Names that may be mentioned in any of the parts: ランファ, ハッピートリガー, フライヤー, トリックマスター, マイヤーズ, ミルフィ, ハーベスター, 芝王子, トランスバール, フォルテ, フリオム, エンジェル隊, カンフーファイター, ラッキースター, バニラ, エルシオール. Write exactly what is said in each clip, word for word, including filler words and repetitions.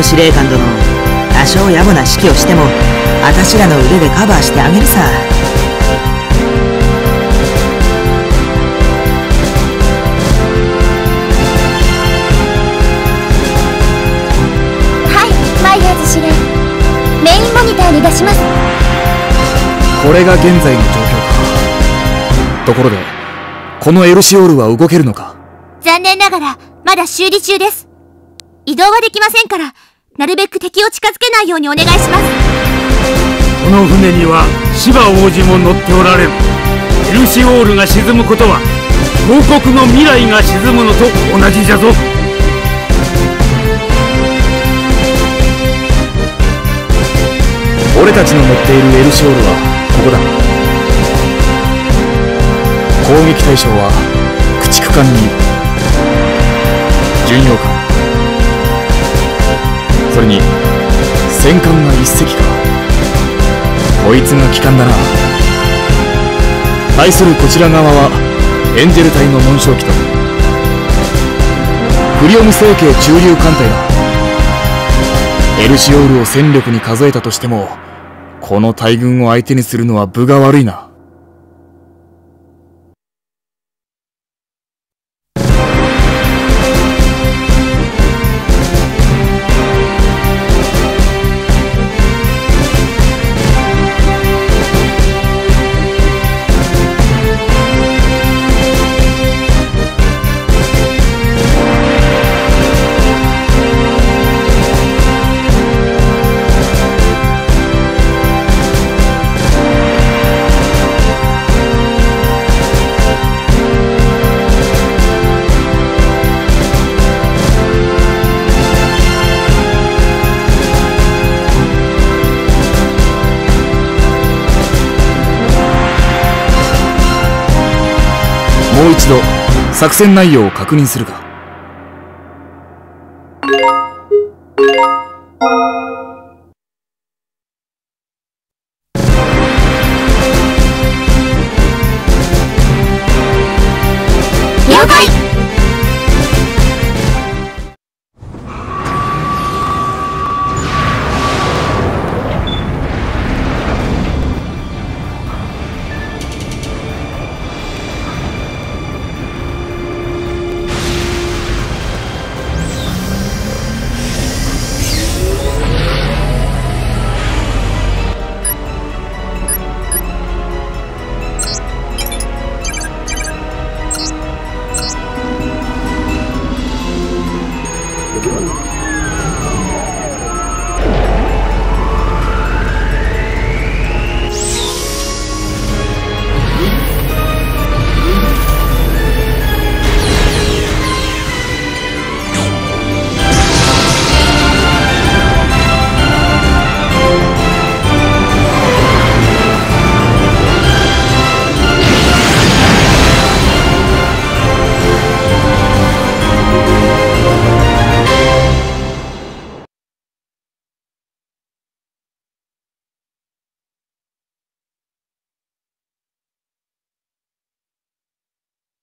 司令官殿、多少野暮な指揮をしても私らの腕でカバーしてあげるさ。はい、マイヤーズ司令、メインモニターに出します。これが現在の状況か。ところで、このエルシオールは動けるのか？残念ながらまだ修理中です。移動はできませんから、なるべく敵を近づけないようにお願いします。この船には芝王子も乗っておられる。ルシオールが沈むことは王国の未来が沈むのと同じじゃぞ。俺たちの乗っているエルシオールはここだ。攻撃対象は駆逐艦に巡洋艦、それに戦艦が一隻か。こいつが旗艦だな。対するこちら側はエンジェル隊の紋章機とフリオム星系中流艦隊だ。エルシオールを戦力に数えたとしても、この大軍を相手にするのは分が悪いな。もう一度作戦内容を確認するか。了解。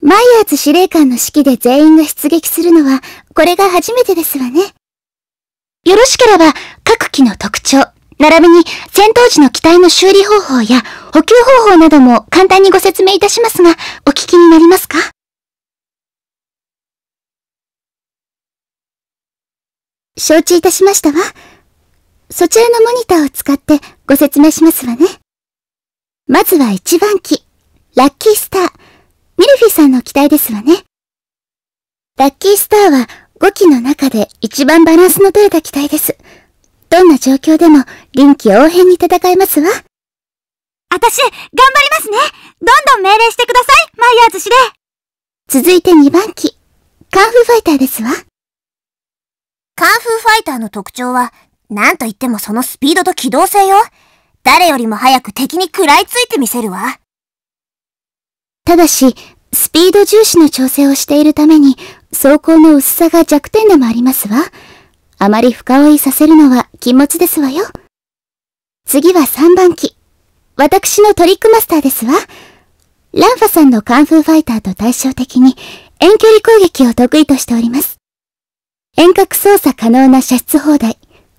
マイヤーズ司令官の指揮で全員が出撃するのは、これが初めてですわね。よろしければ、各機の特徴、並びに戦闘時の機体の修理方法や補給方法なども簡単にご説明いたしますが、お聞きになりますか？承知いたしましたわ。そちらのモニターを使ってご説明しますわね。まずはいちばんき、ラッキースター、ミルフィさんの機体ですわね。ラッキースターはごきの中で一番バランスの取れた機体です。どんな状況でも臨機応変に戦えますわ。あたし、頑張りますね。どんどん命令してください、マイヤーズ司令。続いてにばんき、カンフーファイターですわ。カンフーファイターの特徴は、なんといってもそのスピードと機動性よ。誰よりも早く敵に食らいついてみせるわ。ただし、スピード重視の調整をしているために、装甲の薄さが弱点でもありますわ。あまり深追いさせるのは禁物ですわよ。次はさんばんき。私のトリックマスターですわ。ランファさんのカンフーファイターと対照的に遠距離攻撃を得意としております。遠隔操作可能な射出砲台、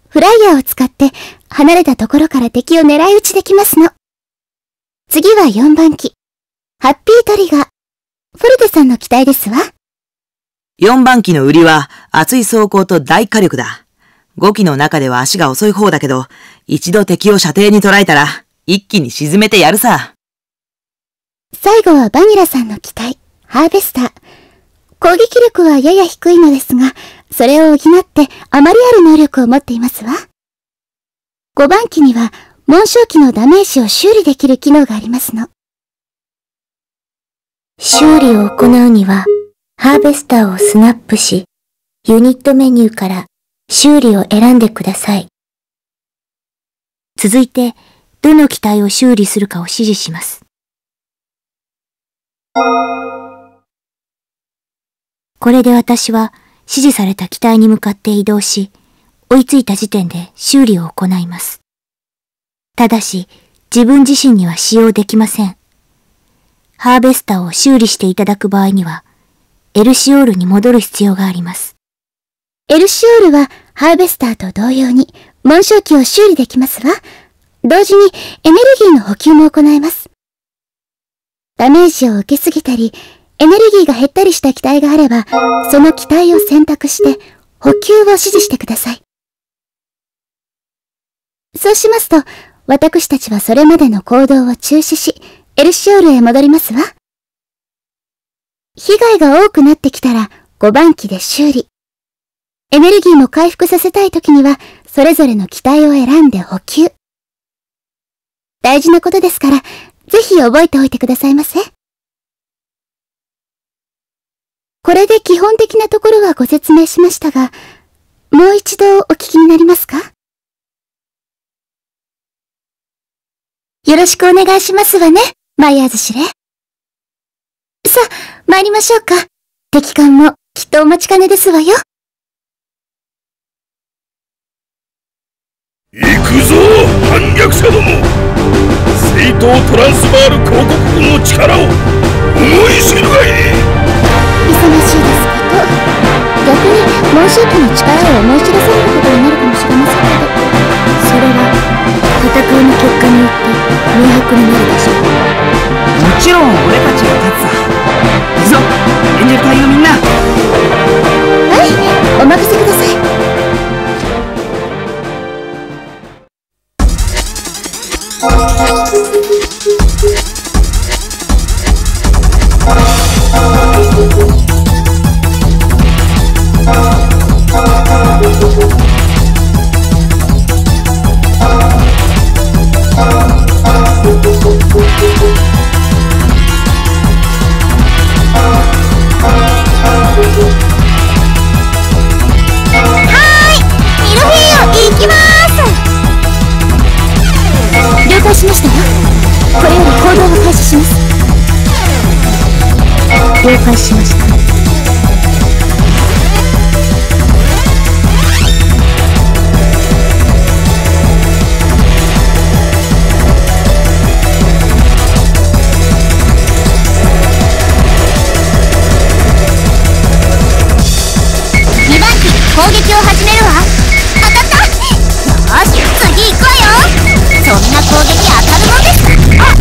フライヤーを使って離れたところから敵を狙い撃ちできますの。次はよんばんき。ハッピートリガー。フォルテさんの機体ですわ。よんばんきの売りは厚い装甲と大火力だ。ごきの中では足が遅い方だけど、一度敵を射程に捉えたら一気に沈めてやるさ。最後はバニラさんの機体、ハーベスター。攻撃力はやや低いのですが、それを補ってあまりある能力を持っていますわ。ごばんきには紋章機のダメージを修理できる機能がありますの。修理を行うには、ハーベスターをスナップし、ユニットメニューから修理を選んでください。続いて、どの機体を修理するかを指示します。これで私は指示された機体に向かって移動し、追いついた時点で修理を行います。ただし、自分自身には使用できません。ハーベスターを修理していただく場合には、エルシオールに戻る必要があります。エルシオールはハーベスターと同様に紋章機を修理できますわ。同時にエネルギーの補給も行えます。ダメージを受けすぎたり、エネルギーが減ったりした機体があれば、その機体を選択して補給を指示してください。そうしますと、私たちはそれまでの行動を中止し、エルシオールへ戻りますわ。被害が多くなってきたらごばんきで修理。エネルギーも回復させたいときにはそれぞれの機体を選んで補給。大事なことですから、ぜひ覚えておいてくださいませ。これで基本的なところはご説明しましたが、もう一度お聞きになりますか？よろしくお願いしますわね、マイヤーズ司令。さあ、参りましょうか。敵艦もきっとお待ちかねですわよ。行くぞ、反逆者ども。正統トランスバール公国軍の力を思い知るがいい。勇ましいですこと。逆に紋章機の力を思い知らせることになるかもしれませんけど、それは戦いの結果によって明白になるでしょう。もちろん俺たちが勝つさ。エンジェル隊のみんな、はい、お任せください。了解しました。にばんき、攻撃を始めるわ。当たった。よーし、次行くわよ。んな攻撃当たるもんですか。あ、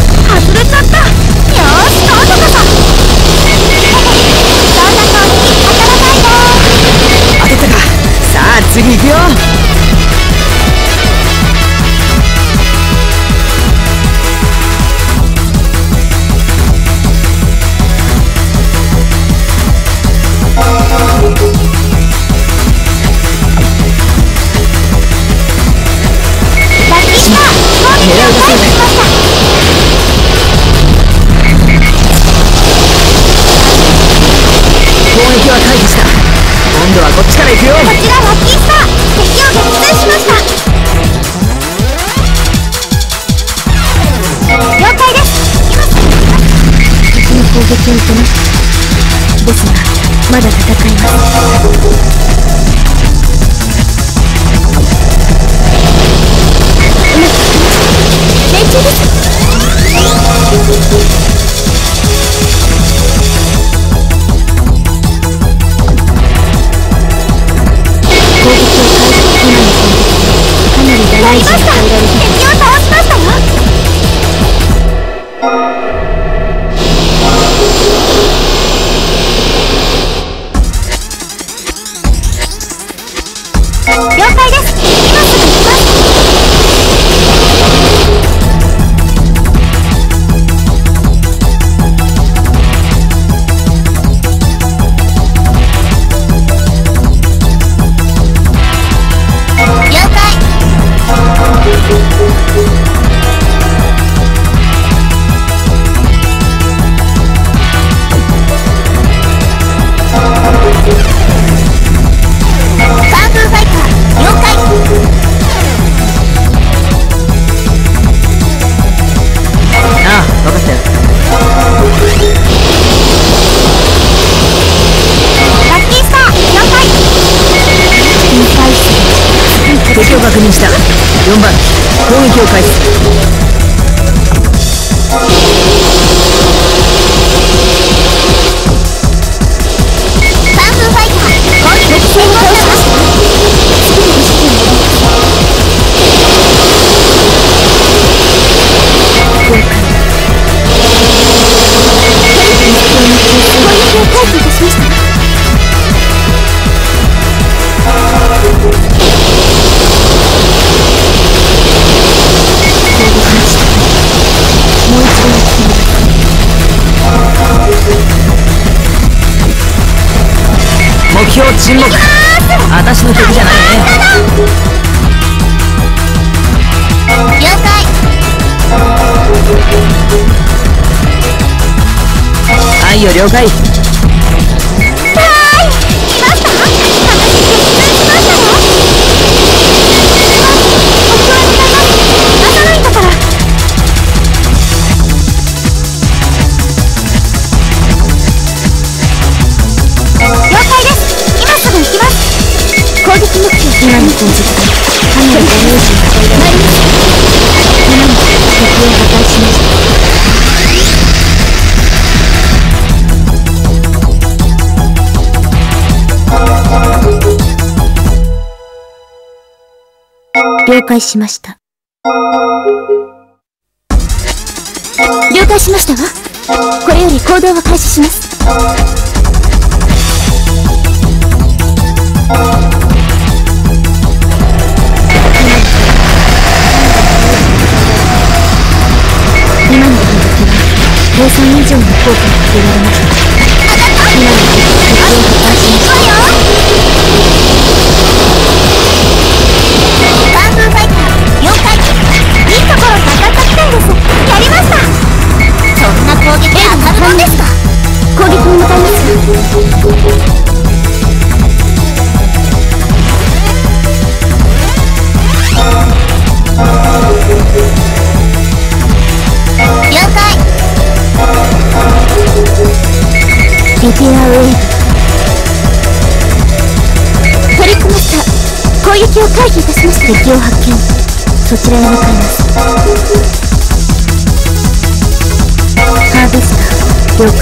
外れちゃった。よーし、どうぞどうぞ。そんな攻撃当たらないよ。当てたか。さあ次行くよ。ですがまだ戦います。命中です。よんばん、攻撃を開始。バンフーファイター、攻撃成功しました。攻撃を開始いたしました。目標沈黙。私の敵じゃないね。了解。はいよ、了解。はい、来ました。私撃退しましたよ。目標になります。出さないんだから。今の戦術、かなりダメージを与えられました。今も敵を確認しました。了解しました。了解しましたわ。これより行動を開始します。計算以上の効果が得られました。今の敵を破壊しました。バンブーファイターよんかい、いいところに当たったみたいです。やりました。そんな攻撃当たるもんですか。攻撃に向かいます。リペアウェイブ取り組ました。攻撃を回避いたしました。敵を発見。そちらへ向かいます。ハーベスター了解。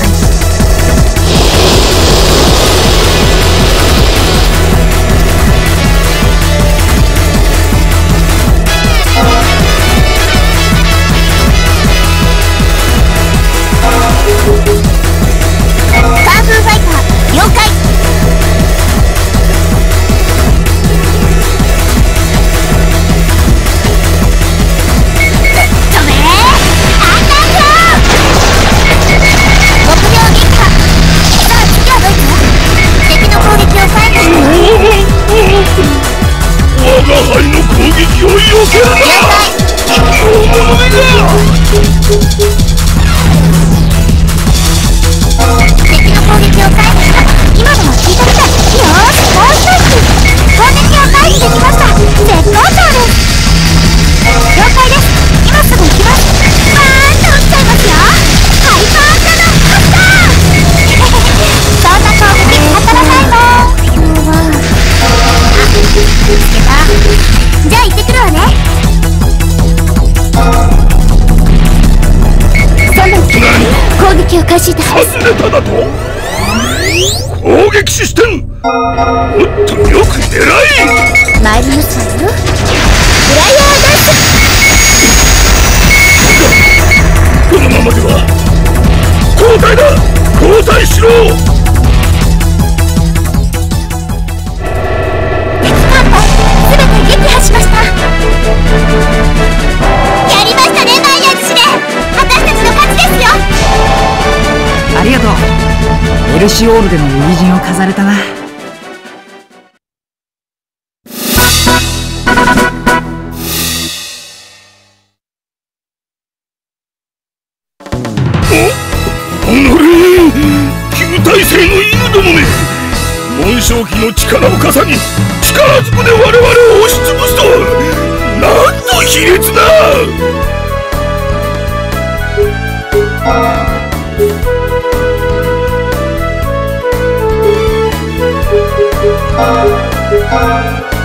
撃を開始いたします。外れただと攻撃システム、もっとよく狙い参りますわよ。フライヤーダッシュ。このままでは交代だ。交代しろ。別艦隊全て撃破しました。やりましたねマイヤー騎士で、私たちの勝ちですよ。ありがとう。エルシオールでの右陣を飾れたな。将棋の力をかさに力ずくで我々を押しつぶすと、なんと卑劣だ。ああ